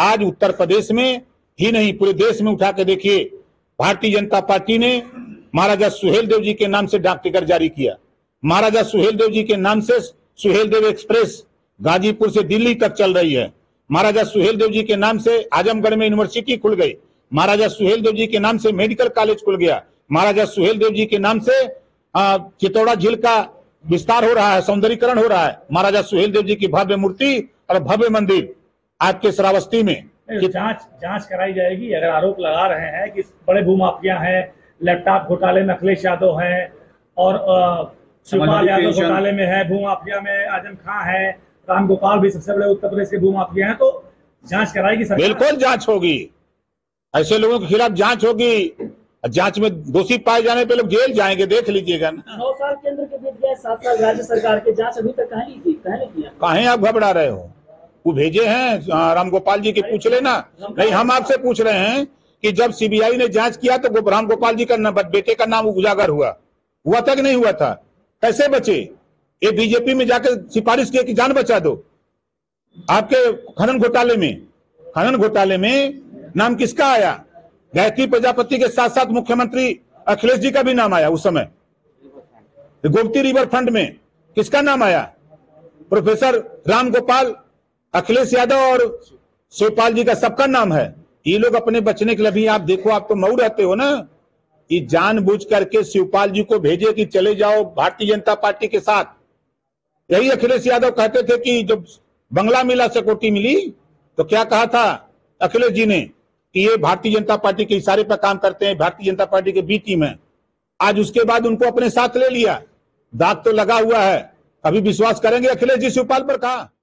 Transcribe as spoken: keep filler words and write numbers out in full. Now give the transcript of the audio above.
आज उत्तर प्रदेश में ही नहीं पूरे देश में उठा के देखिए, भारतीय जनता पार्टी ने महाराजा सुहेलदेव जी के नाम से डाक टिकट जारी किया, महाराजा सुहेलदेव जी के नाम से सुहेलदेव एक्सप्रेस गाजीपुर से दिल्ली तक चल रही है, महाराजा सुहेलदेव जी के नाम से आजमगढ़ में यूनिवर्सिटी खुल गई, महाराजा सुहेलदेव जी के नाम से मेडिकल कॉलेज खुल गया, महाराजा सुहेलदेव जी के नाम से चितौड़ा झील का विस्तार हो रहा है, सौंदर्यीकरण हो रहा है, महाराजा सुहेलदेव जी की भव्य मूर्ति और भव्य मंदिर आपके श्रावस्ती में। जांच जांच कराई जाएगी अगर आरोप लगा रहे हैं कि बड़े भूमाफिया हैं, लैपटॉप घोटाले में अखिलेश यादव हैं और शिवपाल यादव घोटाले में है, भूमाफिया में आजम खां है, राम गोपाल भी सबसे बड़े उत्तर प्रदेश के भूमाफिया हैं, तो जांच कराएगी सरकार। बिल्कुल जांच होगी, ऐसे लोगों के खिलाफ जांच होगी, जांच में दोषी पाए जाने पे लोग जेल जाएंगे, देख लीजिएगा ना। नौ साल केंद्र के बीत गए, सात साल राज्य सरकार के, जांच अभी तक कहां नहीं की, कहां नहीं किया, कहां आप घबरा रहे हो? वो भेजे हैं राम गोपाल जी के, पूछ लेना। नहीं, हम आपसे पूछ रहे हैं कि जब सीबीआई ने जांच किया तो राम गोपाल जी का बेटे का नाम उजागर हुआ हुआ था कि नहीं हुआ था? कैसे बचे? ये बीजेपी में जाकर सिफारिश किया कि जान बचा दो। आपके खनन घोटाले में खनन घोटाले में नाम किसका आया? गायत्री प्रजापति के साथ साथ मुख्यमंत्री अखिलेश जी का भी नाम आया उस समय। गोमती रिवर फ्रंट में किसका नाम आया? प्रोफेसर राम गोपाल, अखिलेश यादव और शिवपाल जी का सबका नाम है। ये लोग अपने बचने के लिए भी, आप देखो, आप तो मऊ रहते हो ना, ये जानबूझ करके शिवपाल जी को भेजे कि चले जाओ भारतीय जनता पार्टी के साथ। यही अखिलेश यादव कहते थे कि जब बंगला मिला, सिक्योरिटी मिली, तो क्या कहा था अखिलेश जी ने कि ये भारतीय जनता पार्टी के इशारे पर काम करते हैं, भारतीय जनता पार्टी के बी टीम है। आज उसके बाद उनको अपने साथ ले लिया, दाग तो लगा हुआ है। अभी विश्वास करेंगे अखिलेश जी शिवपाल पर? कहा